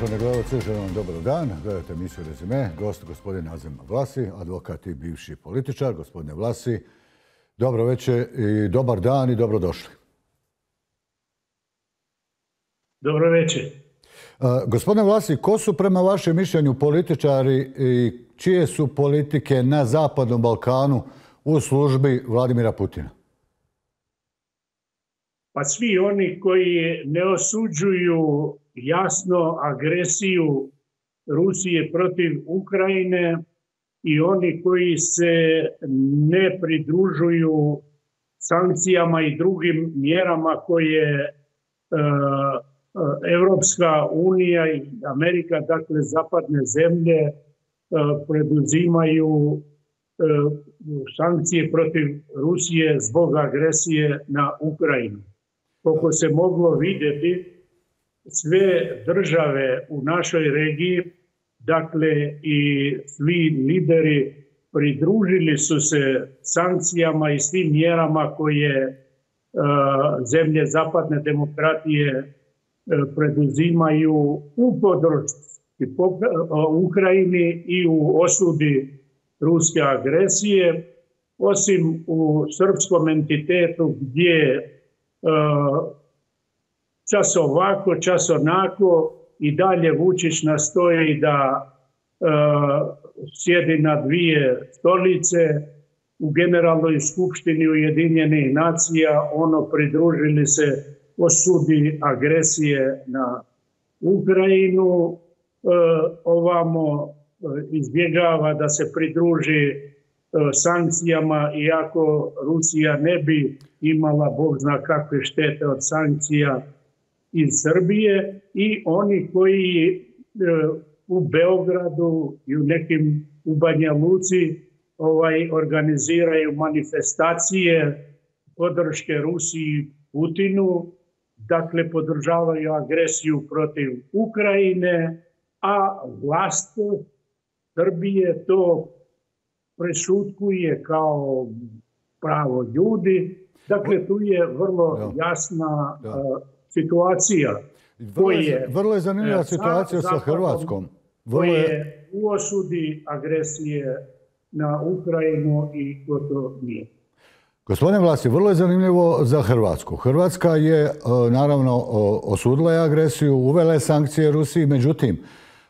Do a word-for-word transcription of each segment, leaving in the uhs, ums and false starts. Poštovane gledalce, želim vam dobar dan. Gledajte emisiju Rezime. Gost gospodin Azem Vlasi, advokat i bivši političar. Gospodine Vlasi, dobro večer i dobar dan i dobrodošli. Dobro večer. Gospodine Vlasi, ko su prema vašem mišljenju političari i čije su politike na Zapadnom Balkanu u službi Vladimira Putina? Pa svi oni koji ne osuđuju jasno agresiju Rusije protiv Ukrajine i oni koji se ne pridružuju sankcijama i drugim mjerama koje Evropska unija i Amerika, dakle zapadne zemlje, preduzimaju sankcije protiv Rusije zbog agresije na Ukrajinu. Koliko se moglo vidjeti, sve države u našoj regiji, dakle i svi lideri, pridružili su se sankcijama i svim mjerama koje zemlje zapadne demokratije preduzimaju u podršci Ukrajini i u osudi ruske agresije, osim u srpskom entitetu gdje čas ovako, čas onako i dalje Vučić nastoji da sjedi na dvije stolice. U Generalnoj skupštini Ujedinjenih nacija ono pridružili se osudi agresije na Ukrajinu, ovamo izbjegava da se pridruži sankcijama, iako Rusija ne bi imala Bog zna kakve štete od sankcija iz Srbije, i oni koji u Beogradu i u nekim u Banja Luci organiziraju manifestacije podrške Rusiji Putinu, dakle podržavaju agresiju protiv Ukrajine, a vlast Srbije to prešutkuje kao pravo ljudi. Dakle, tu je vrlo jasna situacija. Vrlo je zanimljiva situacija sa Hrvatskom. Koji je u osudi agresije na Ukrajinu i gotovo nije. Gospodine Vlasi, vrlo je zanimljivo za Hrvatsku. Hrvatska je, naravno, osudila je agresiju, uvela je sankcije Rusiji, međutim,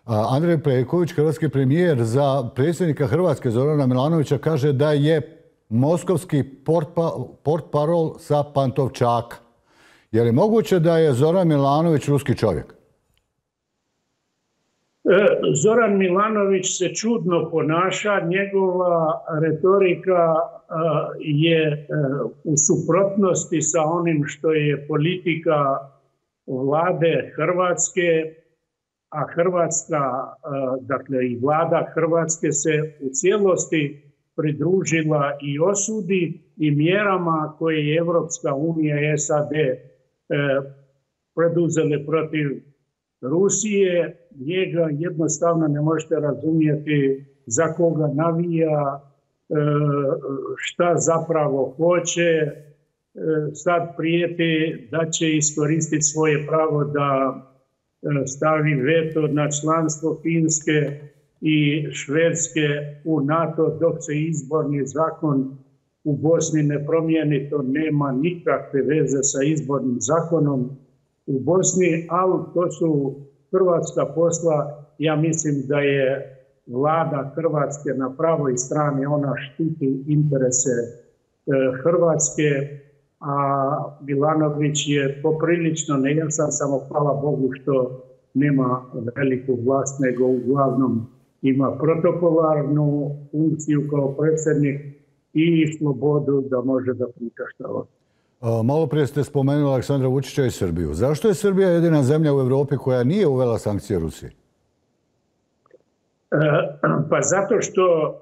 Andrej Prejković, hrvatski premijer, za predsjednika Hrvatske Zorana Milanovića kaže da je moskovski portparol sa Pantovčaka. Je li moguće da je Zoran Milanović ruski čovjek? Zoran Milanović se čudno ponaša. Njegova retorika je u suprotnosti sa onim što je politika vlade Hrvatske, a Hrvatska, dakle i vlada Hrvatske, se u cijelosti pridružila i osudi i mjerama koje je Evropska unija i S A D preduzele protiv Rusije. Njega jednostavno ne možete razumijeti za koga navija, šta zapravo hoće. Sad prijeti da će iskoristiti svoje pravo da stavi veto na članstvo Finske i Švedske u NATO dok se izborni zakon u Bosni ne promijeni. To nema nikakve veze sa izbornim zakonom u Bosni, ali to su hrvatska posla. Ja mislim da je vlada Hrvatske na pravoj strani, ona štiti interese Hrvatske, a Milanović je poprilično nejasan, samo hvala Bogu što nema veliku vlast, nego uglavnom ima protokolarnu funkciju kao predsjednik i slobodu da može da priča šta hoće. Malo prije ste spomenuli Aleksandra Vučića i Srbiju. Zašto je Srbija jedina zemlja u Evropi koja nije uvela sankcije Rusiji? Pa zato što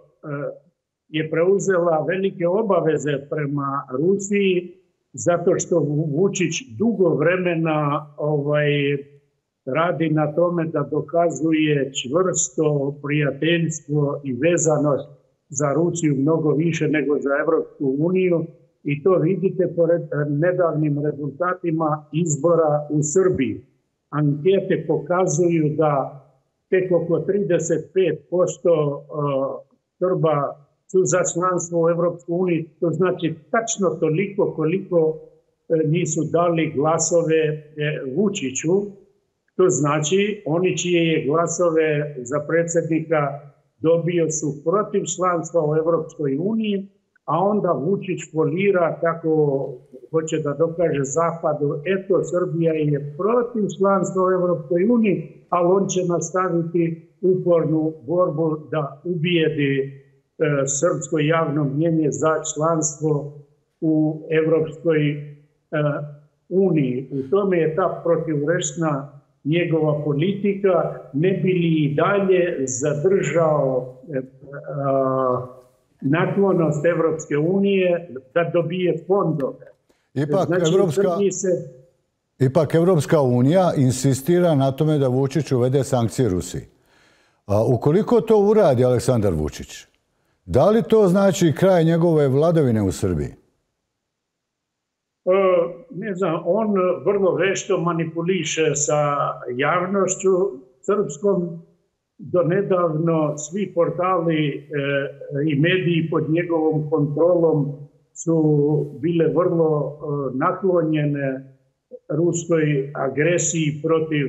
je preuzela velike obaveze prema Rusiji, zato što Vučić dugo vremena radi na tome da dokazuje čvrsto prijateljstvo i vezanost za Rusiju mnogo više nego za Evropsku uniju. I to vidite po nedavnim rezultatima izbora u Srbiji. ankete pokazuju da tek oko trideset pet posto Srba su za članstvo u Evropskoj uniji, to znači tačno toliko koliko nisu dali glasove Vučiću, to znači oni čije je glasove za predsjednika dobio su protiv članstva u Evropskoj uniji, a onda Vučić folira kako hoće da dokaže Zapadu, eto Srbija je protiv članstva u Evropskoj uniji, ali on će nastaviti upornu borbu da ubijedi srpsko javno mnjenje za članstvo u Evropskoj uniji. U tome je ta protivrečna njegova politika, ne bi li i dalje zadržao naklonost Evropske unije da dobije fondove. Ipak, znači, Evropska... se... Ipak Evropska unija insistira na tome da Vučić uvede sankcije Rusiji. A ukoliko to uradi Aleksandar Vučić, da li to znači kraj njegove vladavine u Srbiji? Ne znam, on vrlo vešto manipuliše sa javnošću srpskom. Donedavno svi portali i mediji pod njegovom kontrolom su bile vrlo naklonjene ruskoj agresiji protiv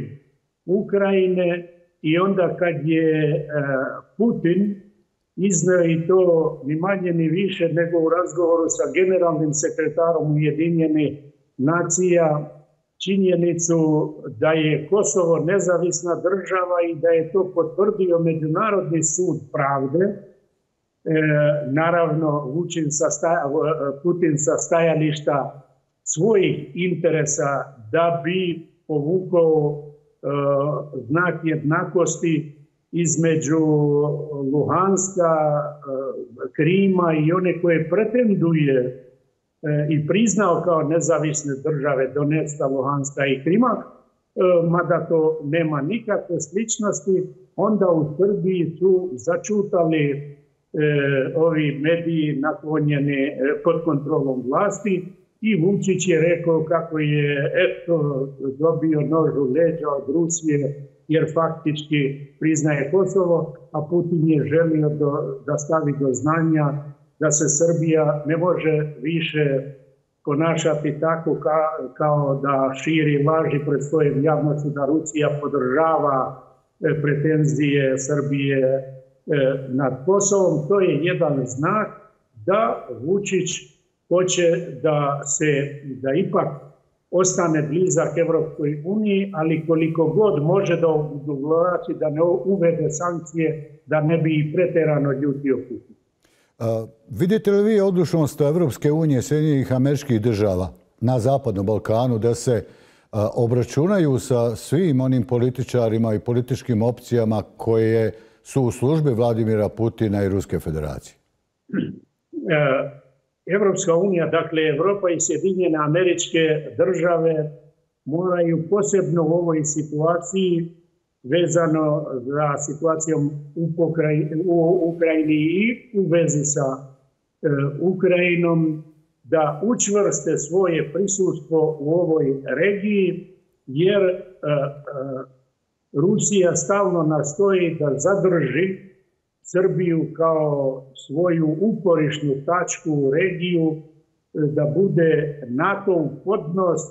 Ukrajine i onda kad je Putin izneo i to ni manje ni više nego u razgovoru sa generalnim sekretarom Ujedinjenih nacija činjenicu da je Kosovo nezavisna država i da je to potvrdio Međunarodni sud pravde. E, naravno, Vučić sa staja, Putin sa stajališta svojih interesa da bi povukao e, znak jednakosti između Luhanska, Krima i one koje pretenduje i priznao kao nezavisne države Donetska, Luhanska i Krima, mada to nema nikakve sličnosti, onda u Srbiji su začutali ovi mediji naklonjeni pod kontrolom vlasti i Vučić je rekao kako je eto dobio nož u leđa od Rusije, jer faktički priznaje Kosovo, a Putin je želio do, da stavi do znanja da se Srbija ne može više ponašati tako ka, kao da širi laži pred svojom javnošću da Rusija podržava e, pretenzije Srbije e, nad Kosovom. To je jedan znak da Vučić hoće da se da ipak ostane blizak Evropskoj uniji, ali koliko god može da odugovlači, da ne uvede sankcije, da ne bi preterano ljutio Putin. Vidite li vi odlučnost Evropske unije, Sjedinjenih Američkih država na Zapadnom Balkanu da se a, obračunaju sa svim onim političarima i političkim opcijama koje su u službi Vladimira Putina i Ruske federacije? E... Evropska unija, dakle Evropa i Sjedinjene Američke države moraju posebno u ovoj situaciji vezano za situacijom u Ukrajini i u vezi sa e, Ukrajinom da učvrste svoje prisustvo u ovoj regiji jer e, e, Rusija stalno nastoji da zadrži Srbiju kao svoju uporišnu tačku u regiju da bude NATO podnos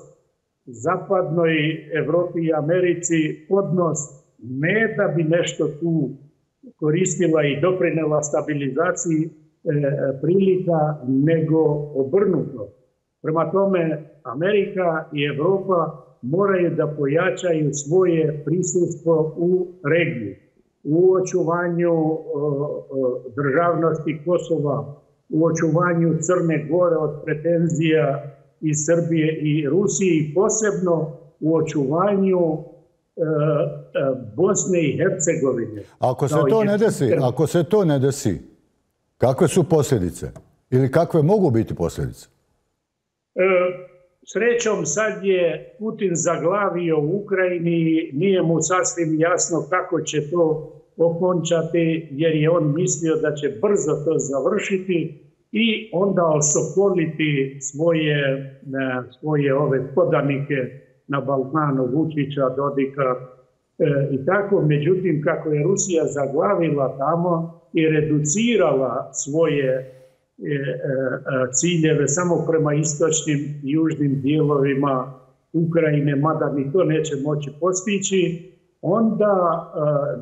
zapadnoj Evropi i Americi, podnos ne da bi nešto tu koristila i doprinela stabilizaciji e, prilika, nego obrnuto. Prema tome, Amerika i Evropa moraju da pojačaju svoje prisustvo u regiji. U očuvanju državnosti Kosova, u očuvanju Crne Gore od pretenzija i Srbije i Rusije i posebno u očuvanju Bosne i Hercegovine. Ako se to ne desi, ako se to ne desi, kakve su posljedice ili kakve mogu biti posljedice? Srećom sad je Putin zaglavio u Ukrajini, nije mu sasvim jasno kako će to okončati jer je on mislio da će brzo to završiti i onda osokoliti svoje, svoje ove podanike na Balkanu, Vučića, Dodika i tako. Međutim, kako je Rusija zaglavila tamo i reducirala svoje ciljeve samo prema istočnim i južnim dijelovima Ukrajine, mada ni to neće moći postići, onda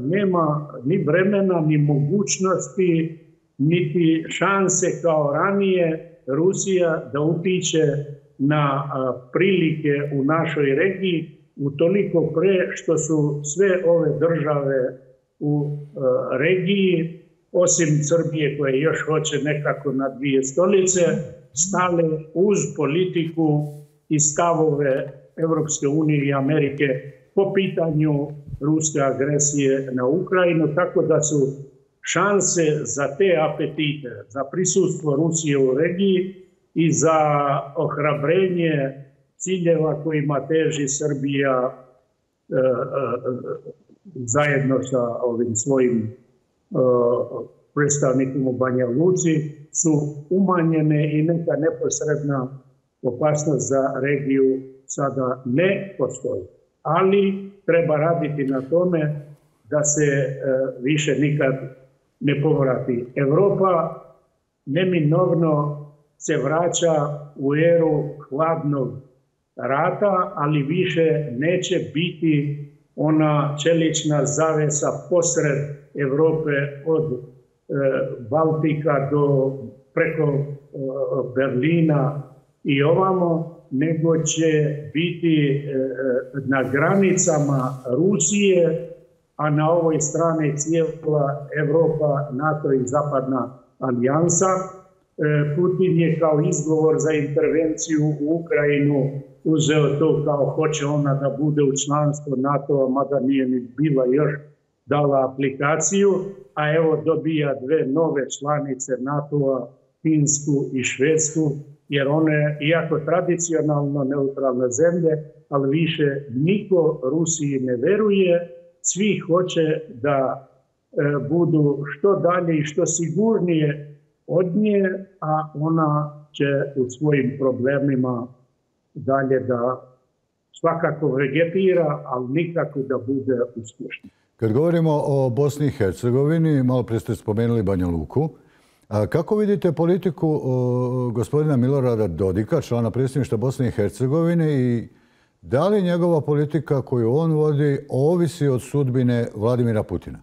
nema ni vremena, ni mogućnosti, niti šanse kao ranije Rusija da utiče na prilike u našoj regiji, utoliko pre što su sve ove države u regiji, osim Srbije koja još hoće nekako na dvije stolice, stale uz politiku i stavove Evropske unije i Amerike po pitanju ruske agresije na Ukrajinu, tako da su šanse za te apetite, za prisustvo Rusije u regiji i za ohrabrenje ciljeva kojima teži Srbija e, e, zajedno sa ovim svojim e, predstavnikom u Banja Luci su umanjene i neka neposredna opasnost za regiju sada ne postoji. Ali treba raditi na tome da se e, više nikad ne povrati. Evropa neminovno se vraća u eru hladnog rata, ali više neće biti ona čelična zavesa posred Evrope od e, Baltika do preko e, Berlina i ovamo, nego će biti e, na granicama Rusije, a na ovoj strani cijela Evropa, NATO i Zapadna alijansa. Putin je kao izgovor za intervenciju u Ukrajinu uzeo to kao hoće ona da bude u članstvu NATO-a, mada nije ni bila još dala aplikaciju, a evo dobija dve nove članice NATO-a, Finsku i Švedsku, jer one, iako tradicionalno neutralne zemlje, ali više niko Rusiji ne veruje, svi hoće da budu što dalje i što sigurnije od nje, a ona će u svojim problemima dalje da svakako vegetira, ali nikako da bude uspješna. Kad govorimo o Bosni i Hercegovini, malo pre ste spomenuli Banja Luku, kako vidite politiku gospodina Milorada Dodika, člana predsjedništva Bosne i Hercegovine, i da li njegova politika koju on vodi ovisi od sudbine Vladimira Putina?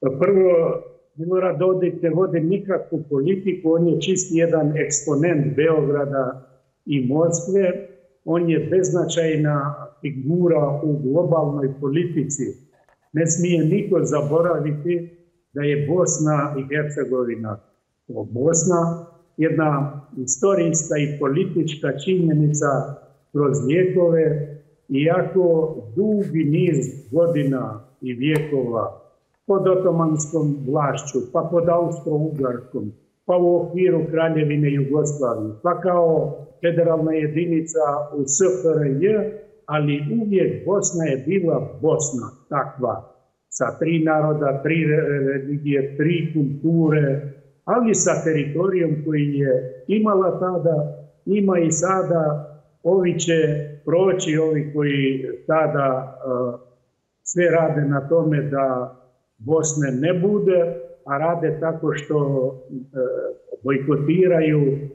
Prvo, Milorad Dodik ne vodi nikakvu politiku, on je čisti jedan eksponent Beograda i Moskve. On je beznačajna figura u globalnoj politici. Ne smije niko zaboraviti da je Bosna i Hercegovina Bosna, jedna istorijska i politička činjenica kroz vjekove, iako dugi niz godina i vjekova pod otomanskom vlašću, pa pod Austro-Ugarskom, pa u okviru Kraljevine Jugoslavije, pa kao federalna jedinica u S F R J, ali uvijek Bosna je bila Bosna takva, sa tri naroda, tri religije, tri kulture, ali sa teritorijom koji je imala tada, ima i sada. Ovi će proći, ovi koji tada uh, sve rade na tome da Bosne ne bude, a rade tako što uh, bojkotiraju uh,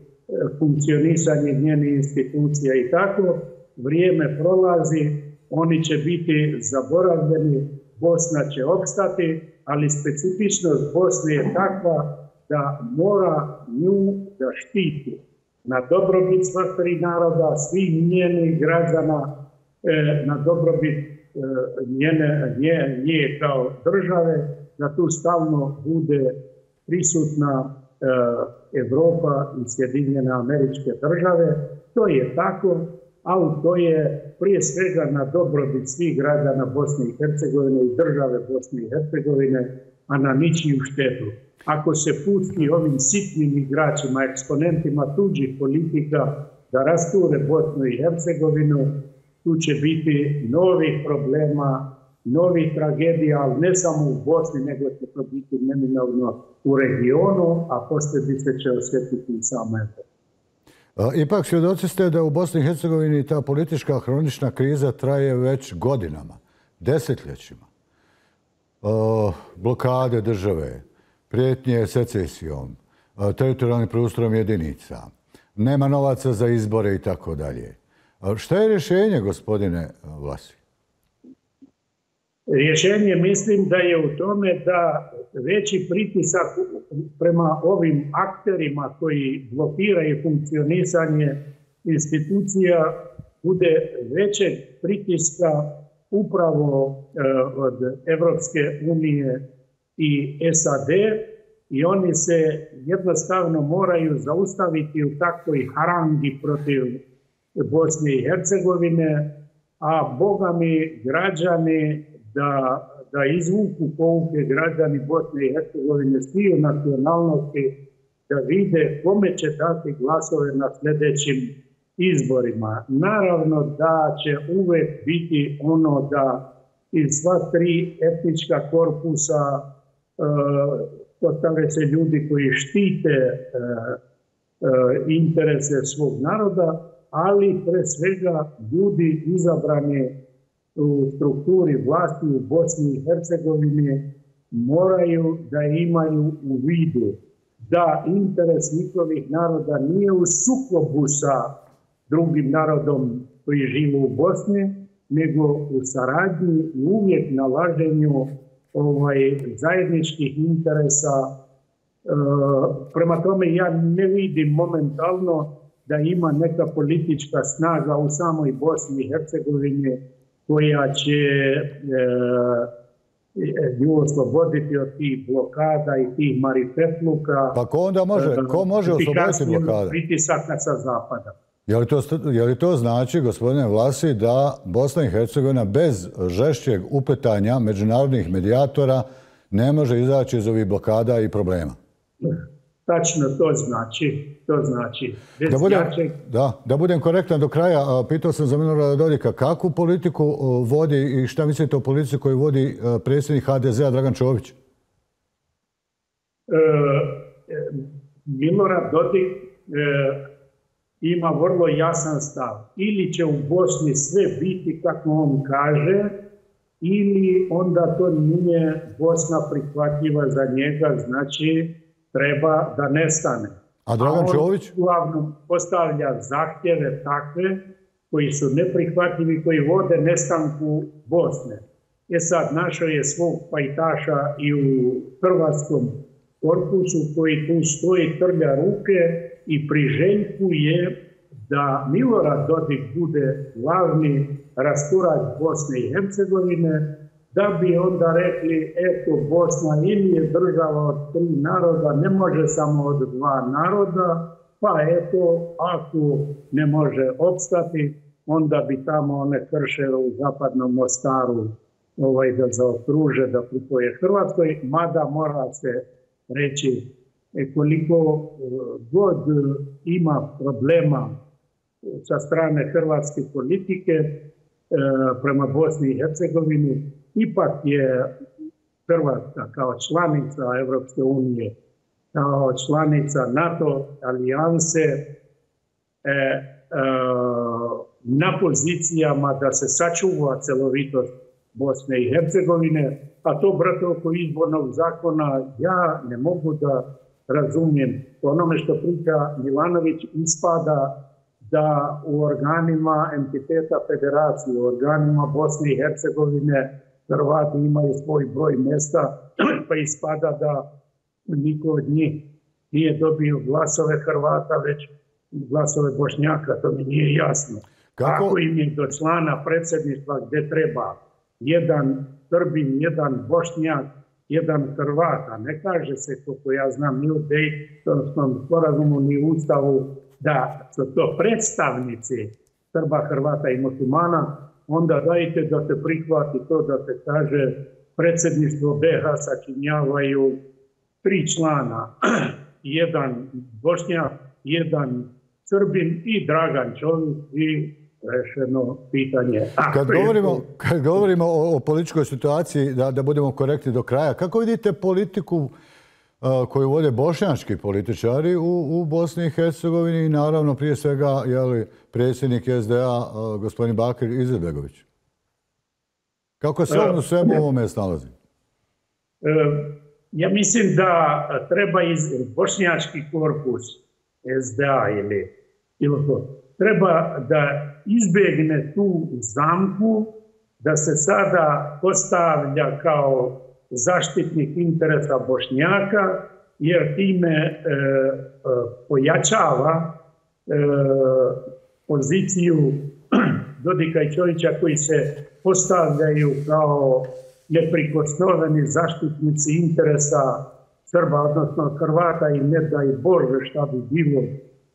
funkcionisanje njene institucija i tako. Vrijeme prolazi, oni će biti zaboravljeni, Bosna će opstati, ali specifičnost Bosne je takva da mora nju da štiti na dobrobit sva tri naroda, svih njenih građana, na dobrobit njene, nje, nje kao države, da tu stalno bude prisutna Evropa i Sjedinjene Američke Države. To je tako, ali to je prije svega na dobrobit svih građana Bosne i Hercegovine i države Bosne i Hercegovine, a na ničiju štetu. Ako se pusti ovim sitnim igračima, eksponentima tuđih politika da rasture Bosnu i Hercegovinu, tu će biti novih problema, novih tragedija, ali ne samo u Bosni, nego će to biti neminovno u regionu, a posljedice će osjetiti i sama Evropa. Ipak svjedoci ste da u Bosni i Hercegovini ta politička hronična kriza traje već godinama, desetljećima. Blokade države, prijetnje secesijom, teritorijalnim preustrojem jedinica, nema novaca za izbore i tako dalje. Šta je rješenje, gospodine Vlasi? Rješenje mislim da je u tome da veći pritisak prema ovim akterima koji blokiraju funkcionisanje institucija bude većeg pritiska upravo od Evropske unije i S A D i oni se jednostavno moraju zaustaviti u takvoj harangi protiv Bosne i Hercegovine, a bogami građani Da, da izvuku pouke građani Bosne i Hercegovine sviju nacionalnosti, da vide kome će dati glasove na sljedećim izborima. Naravno da će uvek biti ono da iz sva tri etnička korpusa postave se ljudi koji štite interese svog naroda, ali pre svega ljudi izabrani u strukturi vlasti u Bosni i Hercegovini moraju da imaju u vidu da interes njihovih naroda nije u sukobu sa drugim narodom koji žive u Bosni, nego u saradnji i uvijek nalaženju ovaj, zajedničkih interesa. E, prema tome ja ne vidim momentalno da ima neka politička snaga u samoj Bosni i Hercegovini koja će nju osloboditi od tih blokada i tih marifetluka. Pa ko onda može? Ko može osloboditi blokada? Pritisaka sa zapada. Je li to znači, gospodine Vlasi, da Bosna i Hercegovina bez žešćeg upetanja međunarodnih medijatora ne može izaći iz ovih blokada i problema? Tačno, to znači. To znači. Da, budem, da, da budem korektan do kraja, pitao sam za Milorada Dodika kakvu politiku vodi i šta mislite o politici koju vodi predsjednik H D Z-a Dragan Čović? E, Milorad Dodik e, ima vrlo jasan stav. Ili će u Bosni sve biti kako on kaže, ili onda to nije Bosna prihvatljiva za njega, znači treba da nestane. A Dragan Čović? Uglavnom postavlja zahtjeve takve koji su neprihvatljivi, koji vode nestanku Bosne. E sad, našao je svog pajtaša i u hrvatskom korpusu koji tu stoji, trlja ruke i priželjkuje da Milorad Dodik bude glavni rasturač Bosne i Hercegovine, da bi onda rekli, eto, Bosna ili je država od tri naroda, ne može samo od dva naroda, pa eto, ako ne može opstati, onda bi tamo one krševe u Zapadnom Mostaru ovaj, da zaokruže, da pripoje Hrvatskoj, mada mora se reći koliko god ima problema sa strane hrvatske politike prema Bosni i Hercegovini, ipak je Hrvatska kao članica Evropske unije, kao članica NATO alijanse e, e, na pozicijama da se sačuva celovitost Bosne i Hercegovine, a to, brate, oko izbornog zakona ja ne mogu da razumijem. Onome što priča Milanović ispada da u organima entiteta federacije, u organima Bosne i Hercegovine Hrvati imaju svoj broj mjesta, pa ispada da niko od njih nije dobio glasove Hrvata, već glasove Bošnjaka, to mi nije jasno. Kako, Kako im je do člana predsjedništva gdje treba jedan Srbin, jedan Bošnjak, jedan Hrvata? Ne kaže se, kako ja znam, ni u Dejtonskom sporazumu, ni u Ustavu, da su to predstavnici Srba, Hrvata i muslimana. Onda dajte da se prihvati to da se kaže predsjedništvo B i H sačinjavaju tri člana, jedan Bošnjak, jedan Srbin i Dragan Čović i rešeno pitanje. A, kad, govorimo, kad govorimo o, o političkoj situaciji, da, da budemo korektni do kraja, kako vidite politiku koju vode bošnjački političari u Bosni i Hercegovini i naravno prije svega predsjednik es de a gospodin Bakir Izetbegović. Kako se on u svemu ovome snalazi? Ja mislim da treba iz bošnjački korpus es de a ili bilo to, treba da izbjegne tu zamku da se sada postavlja kao zaštitnik interesa Bošnjaka, jer time pojačava poziciju Dodika i Čovića koji se postavljaju kao neprikosnoveni zaštitnici interesa Srba, odnosno Hrvata, i ne daj Bože šta bi bilo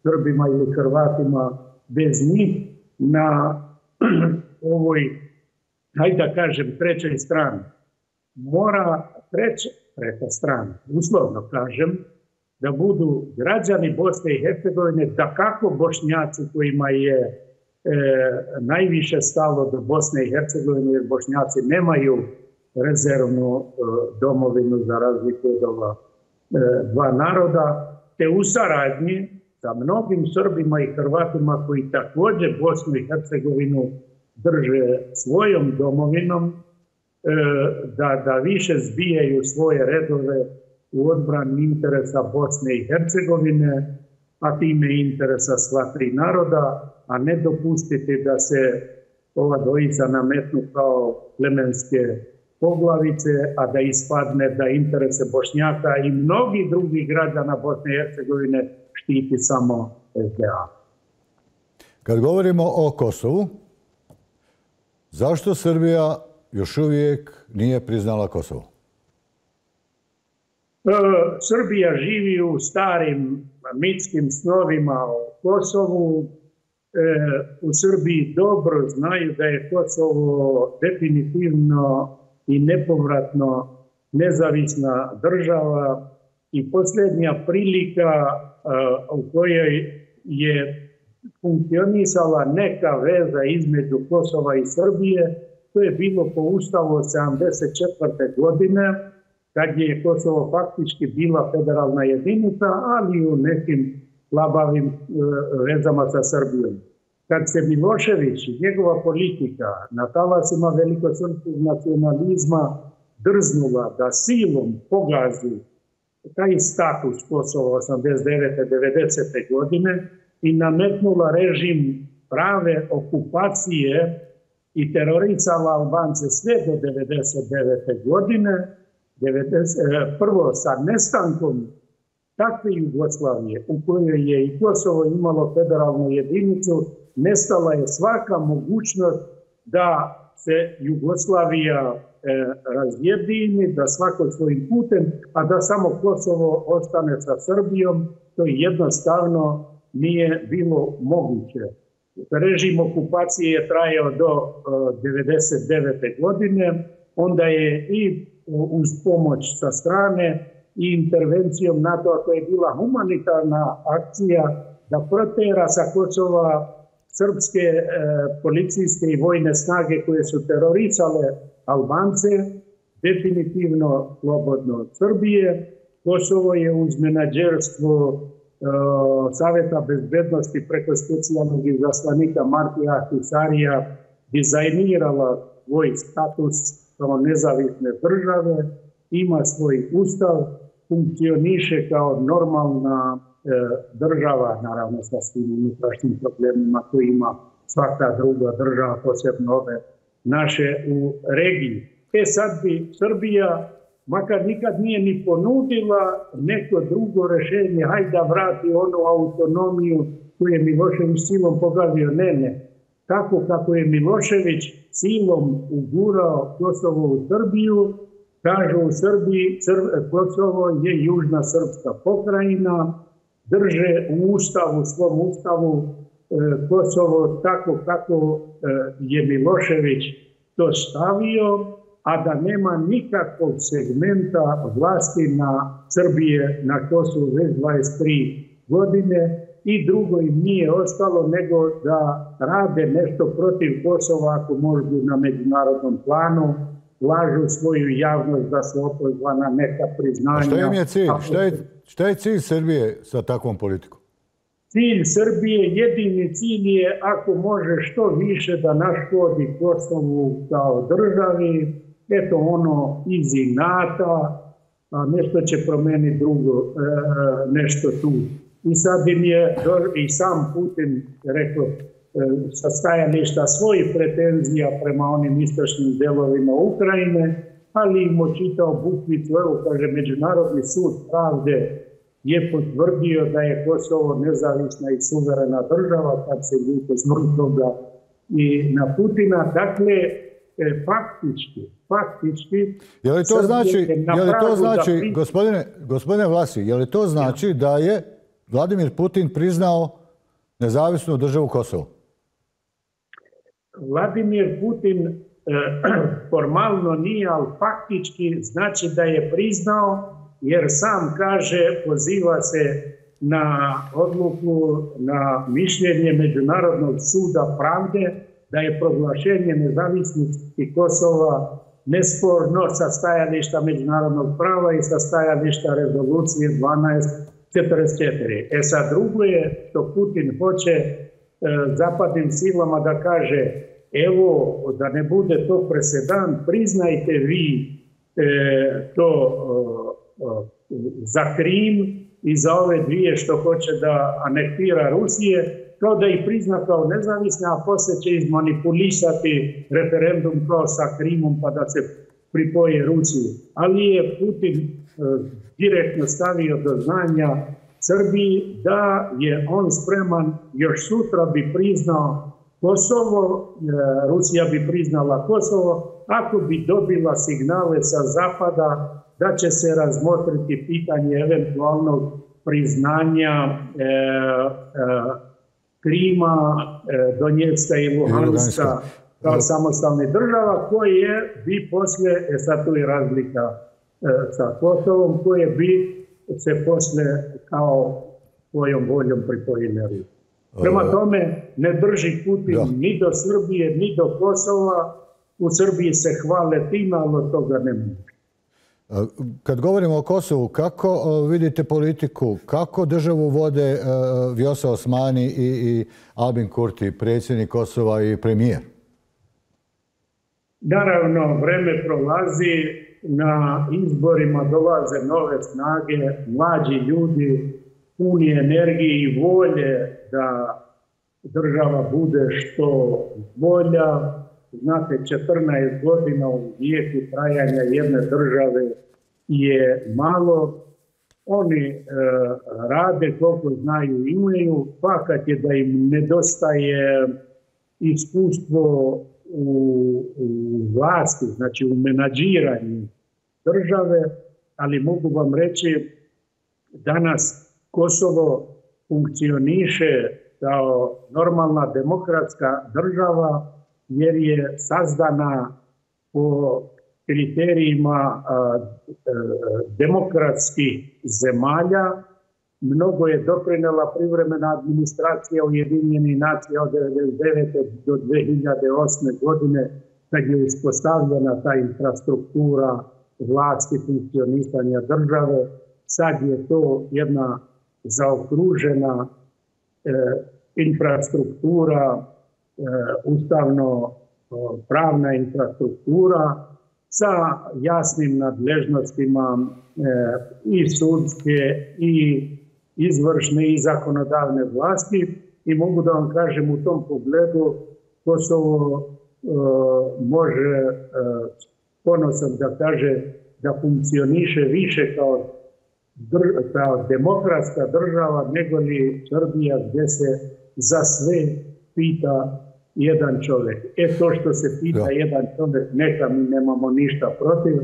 Srbima ili Hrvatima bez njih na ovoj, hajde da kažem, trećoj strani. Mora treća, treća strana, uslovno kažem, da budu građani Bosne i Hercegovine, da kako Bošnjaci kojima je najviše stalo do Bosne i Hercegovine, jer Bošnjaci nemaju rezervnu domovinu za razliku od ova dva naroda, te u saradnji sa mnogim Srbima i Hrvatima koji također Bosnu i Hercegovinu drže svojom domovinom, da više zbijaju svoje redove u odbrani interesa Bosne i Hercegovine, a time interesa sva tri naroda, a ne dopustiti da se ova dvojica nametnu kao plemenske poglavice, a da ispadne da interese Bošnjaka i mnogih drugih građana Bosne i Hercegovine štiti samo es de a. Kad govorimo o Kosovu, zašto Srbija još uvijek nije priznala Kosovo? Srbija živi u starim mitskim snovima o Kosovu. U Srbiji dobro znaju da je Kosovo definitivno i nepovratno nezavisna država i posljednja prilika u kojoj je funkcionisala neka veza između Kosova i Srbije, to je bilo po ustavu sedamdeset četvrte godine, kad je Kosovo faktički bila federalna jedinica, ali i u nekim labavim vezama sa Srbijom. Kad se Milošević i njegova politika na talasima velikosrpskog nacionalizma drznula da silom pogazi taj status Kosova osamdeset devete devedesete godine i nametnula režim prave okupacije i terorisala Albance sve do devedeset devete godine, prvo sa nestankom takve Jugoslavije u kojoj je i Kosovo imalo federalnu jedinicu, nestala je svaka mogućnost da se Jugoslavija razjedini, da svako svojim putem, a da samo Kosovo ostane sa Srbijom, to jednostavno nije bilo moguće. Režim okupacije je trajao do devedeset devete godine, onda je i uz pomoć sa strane i intervencijom NATO-a, koja je bila humanitarna akcija, da protera sa Kosova srpske policijske i vojne snage koje su terorisale Albance, definitivno slobodno od Srbije. Kosovo je uz menadžerstvo Saveta bezbednosti preko specijalnog izaslanika Marttija Ahtisarija dizajnirala svoj status kao nezavisne države, ima svoj ustav, funkcioniše kao normalna država, naravno sa svim unutrašnjim problemima koji ima svaka druga država, posebno ove naše u regiji. E sad bi Srbija, makar nikad nije ni ponudila neko drugo rešenje, hajde da vrati onu autonomiju koju je Milošević silom pogazio. Ne, ne. Tako kako je Milošević silom ugurao Kosovo u Srbiju, kažu u Srbiji Kosovo je južna srpska pokrajina, drže u ustavu, svom ustavu Kosovo tako kako je Milošević to stavio, a da nema nikakvog segmenta vlasti na Srbije na Kosovu već dvadeset tri godine i drugo im nije ostalo nego da rade nešto protiv Kosova ako možda na međunarodnom planu, lažu svoju javnost da su opozvana neka priznanja. Šta im je cilj? Šta je, šta je cilj Srbije sa takvom politikom? Cilj Srbije, jedini cilj je ako može što više da naškodi Kosovu kao državi, eto ono iz inata, nešto će promeniti drugo, nešto tu. I sad im je i sam Putin rekao sa stajališta svojih pretenzija prema onim istočnim delovima Ukrajine, ali im očitao bukvicu, evo kaže Međunarodni sud pravde je potvrdio da je Kosovo nezavisna i suverena država, kad se ljute s mrtvoga i na Putina. Dakle, faktički, faktički... Je li to znači, je li to znači da... gospodine, gospodine Vlasi, je li to znači ja. da je Vladimir Putin priznao nezavisnu državu Kosovo? Vladimir Putin eh, formalno nije, ali faktički znači da je priznao, jer sam kaže, poziva se na odluku, na mišljenje Međunarodnog suda pravde, da je proglašenje nezavisnosti Kosova nesporno sa stajališta međunarodnog prava i sa stajališta rezolucije dvanaest četrdeset četiri. E sad, drugo je što Putin hoće e, zapadnim silama da kaže, evo, da ne bude to presedan, priznajte vi e, to e, za Krim i za ove dvije što hoće da anektira Rusije, kao da ih prizna kao nezavisne, a poslije će izmanipulisati referendum kao sa Krimom pa da se pripoje Rusiji. Ali je Putin direktno stavio do znanja Srbiji da je on spreman, još sutra bi priznao Kosovo, Rusija bi priznala Kosovo, ako bi dobila signale sa zapada da će se razmotriti pitanje eventualnog priznanja e, e, Krima, e, Donjecka i Luhanska kao samostalne država, koje bi posle, e sad tu je razlika e, sa Kosovom, koje bi se posle kao svojom voljom pripojile Rusiji. Prema tome, ne drži Putin da. ni do Srbije, ni do Kosova. U Srbiji se hvale tim, ali od toga ne može. Kad govorimo o Kosovu, kako vidite politiku, kako državu vode Vjosa Osmani i, i Albin Kurti, predsjednik Kosova i premijer? Naravno, vreme prolazi, na izborima dolaze nove snage, mlađi ljudi, puni energije i volje da država bude što bolja. Znate, četrnaest godina u vijeku trajanja jedne države je malo. Oni e, rade koliko znaju i imaju, pa kad je da im nedostaje iskustvo u, u vlasti, znači u menadžiranju države, ali mogu vam reći, danas Kosovo funkcioniše kao normalna demokratska država, jer je sazdana po kriterijima demokratskih zemalja. Mnogo je doprinela privremena administracija Ujedinjenih nacija od hiljadu devetsto devedeset devete do dve hiljade osme. godine, kad je uspostavljena ta infrastruktura vlasti, funkcionisanja države. Sad je to jedna zaokružena e, infrastruktura, ustavno-pravna infrastruktura sa jasnim nadležnostima i sudske, i izvršne, i zakonodavne vlasti. I mogu da vam kažem, u tom pogledu Kosovo može ponosom da kaže da funkcioniše više kao, kao demokratska država nego li Srbija, gdje se za sve pita jedan čovjek. E to što se pita da. jedan čovjek, neka mi nemamo ništa protiv,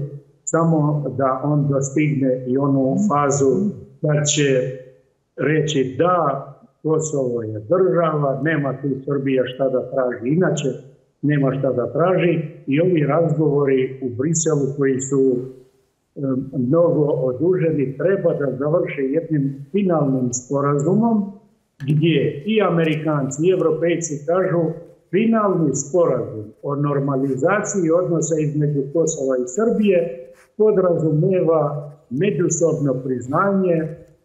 samo da on dostigne i onu fazu da će reći da Kosovo je država, nema tu Srbija šta da traži, inače nema šta da traži. I ovi razgovori u Briselu koji su um, mnogo oduženi treba da završe jednim finalnim sporazumom, gdje i Amerikanci i Evropejci kažu finalni sporazum o normalizaciji odnosa između Kosova i Srbije podrazumeva međusobno priznanje.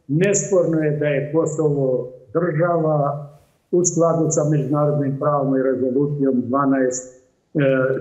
Nesporno je da je Kosovo država u skladu sa međunarodnim pravom i rezolucijom dvanaest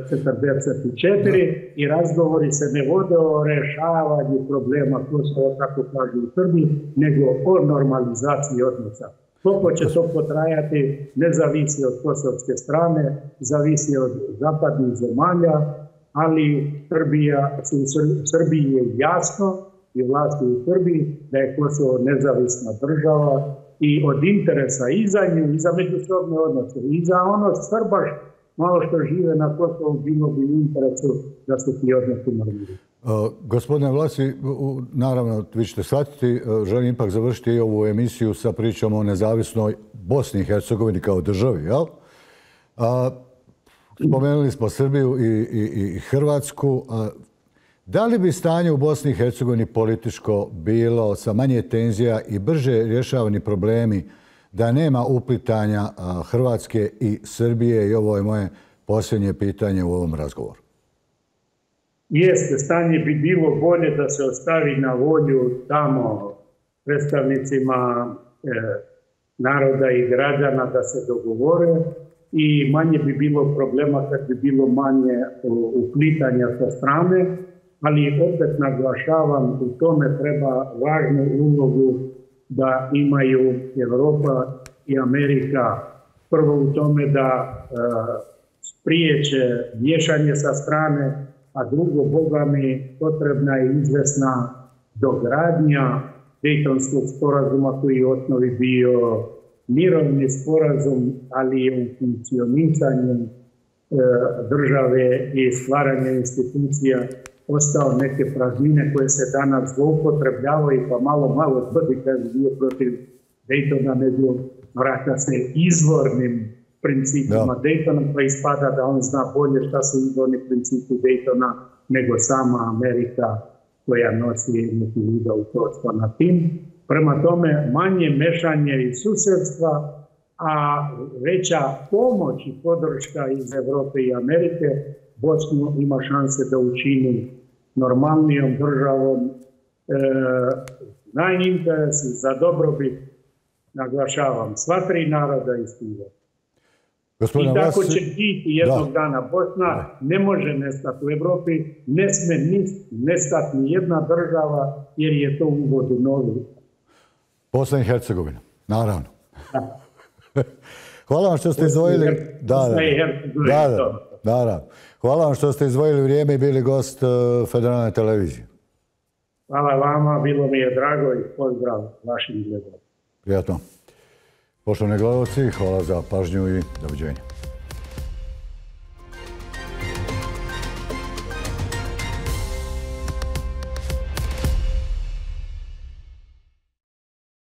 četrdeset četiri i razgovori se ne vode o rešavanju problema Kosova, kako kažu u Srbiji, nego o normalizaciji odnosa. Koliko će to potrajati ne zavisi od kosovske strane, zavisi od zapadnih zemalja, ali u Srbiji je jasno i vlasti u Srbiji da je Kosovo nezavisna država i od interesa i za nju, i za međusobne odnose, i za ono Srba, malo što žive na Kosovu, bilo bi u interesu da se ti odnosi normaliziraju. Gospodine Vlasi, naravno, vi ćete shvatiti, želim ipak završiti ovu emisiju sa pričom o nezavisnoj Bosni i Hercegovini kao državi, jel? Spomenuli smo Srbiju i Hrvatsku. Da li bi stanje u Bosni i Hercegovini političko bilo sa manje tenzija i brže rješavani problemi da nema uplitanja Hrvatske i Srbije? I ovo je moje posljednje pitanje u ovom razgovoru. Jeste, stanje bi bilo bolje da se ostavi na volju tamo predstavnicima naroda i građana da se dogovore i manje bi bilo problema kad bi bilo manje uplitanja sa strane, ali opet naglašavam, u tome treba važnu ulogu da imaju Evropa i Amerika. Prvo u tome da spriječe miješanje sa strane, a drugo, Boga mi, potrebna je izvesna dogradnja Dejtonskog sporazuma koji je u osnovi bio mirovni sporazum, ali je u funkcionisanju države i stvaranje institucija ostao neke praznine koje se danas zloupotrebljavaju, pa malo, malo tvrdi kad je bio protiv Dejtona, nego vrata se izvornim principima Dejtona, pa ispada da on zna bolje šta su izvorni principi Dejtona nego sama Amerika koja nosi neki vida utrostva na tim. Prema tome, manje mešanje i susjedstva, a veća pomoć i podrška iz Evrope i Amerike, Bosnu ima šanse da učini normalnijom državom. Najveći interes za dobrobit, naglašavam, sva tri naroda istina. I tako će biti jednog dana. Bosna ne može nestati u Evropi, ne sme nestati ni jedna država, jer je to uvod u novi. Bosna i Hercegovina, naravno. Hvala vam što ste izdvojili. Bosna i Hercegovina. Naravno. Hvala vam što ste izdvojili vrijeme i bili gost Federalne televizije. Hvala vama, bilo mi je drago i pozdrav vašim gledalcima. Prijatno. Poštovani gledalci, hvala za pažnju i doviđenja.